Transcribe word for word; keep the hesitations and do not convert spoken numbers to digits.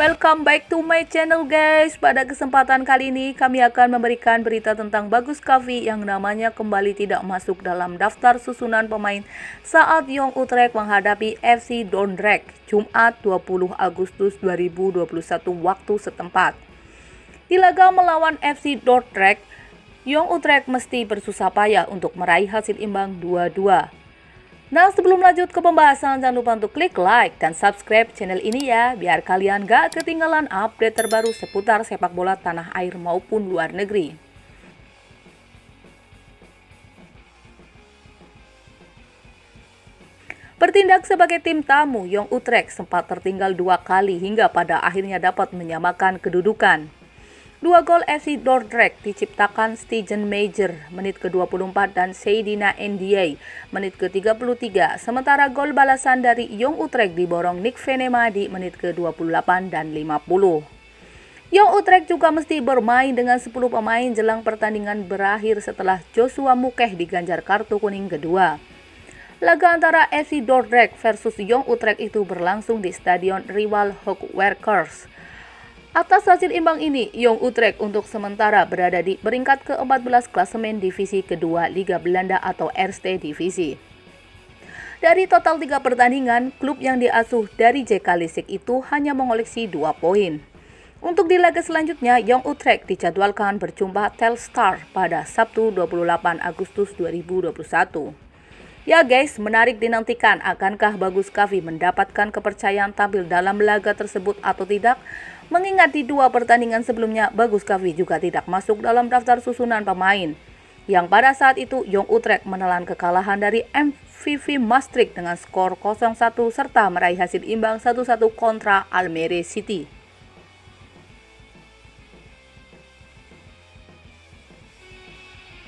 Welcome back to my channel guys. Pada kesempatan kali ini kami akan memberikan berita tentang Bagus Kahfi yang namanya kembali tidak masuk dalam daftar susunan pemain saat Jong Utrecht menghadapi F C Dordrecht Jumat dua puluh Agustus dua ribu dua puluh satu waktu setempat. Di laga melawan F C Dordrecht, Jong Utrecht mesti bersusah payah untuk meraih hasil imbang dua dua. Nah, sebelum lanjut ke pembahasan, jangan lupa untuk klik like dan subscribe channel ini ya, biar kalian gak ketinggalan update terbaru seputar sepak bola tanah air maupun luar negeri. Bertindak sebagai tim tamu, Jong Utrecht sempat tertinggal dua kali hingga pada akhirnya dapat menyamakan kedudukan. Dua gol F C Dordrecht diciptakan Stijn Meijer menit ke dua puluh empat dan Seydine N'Diay menit ke tiga puluh tiga, sementara gol balasan dari Jong Utrecht diborong Nick Venema di menit ke dua puluh delapan dan lima puluh. Jong Utrecht juga mesti bermain dengan sepuluh pemain jelang pertandingan berakhir setelah Joshua Mukeh diganjar kartu kuning kedua. Laga antara F C Dordrecht versus Jong Utrecht itu berlangsung di Stadion Riwal Hoogwerkers. Atas hasil imbang ini, Jong Utrecht untuk sementara berada di peringkat ke empat belas klasemen divisi kedua Liga Belanda atau Eerste Divisie. Dari total tiga pertandingan, klub yang diasuh Darije Kalezic itu hanya mengoleksi dua poin. Untuk di laga selanjutnya, Jong Utrecht dijadwalkan berjumpa Telstar pada Sabtu dua puluh delapan Agustus dua ribu dua puluh satu. Ya guys, menarik dinantikan akankah Bagus Kahfi mendapatkan kepercayaan tampil dalam laga tersebut atau tidak? Mengingat di dua pertandingan sebelumnya, Bagus Kahfi juga tidak masuk dalam daftar susunan pemain. Yang pada saat itu, Jong Utrecht menelan kekalahan dari M V V Maastricht dengan skor nol satu serta meraih hasil imbang satu satu kontra Almere City.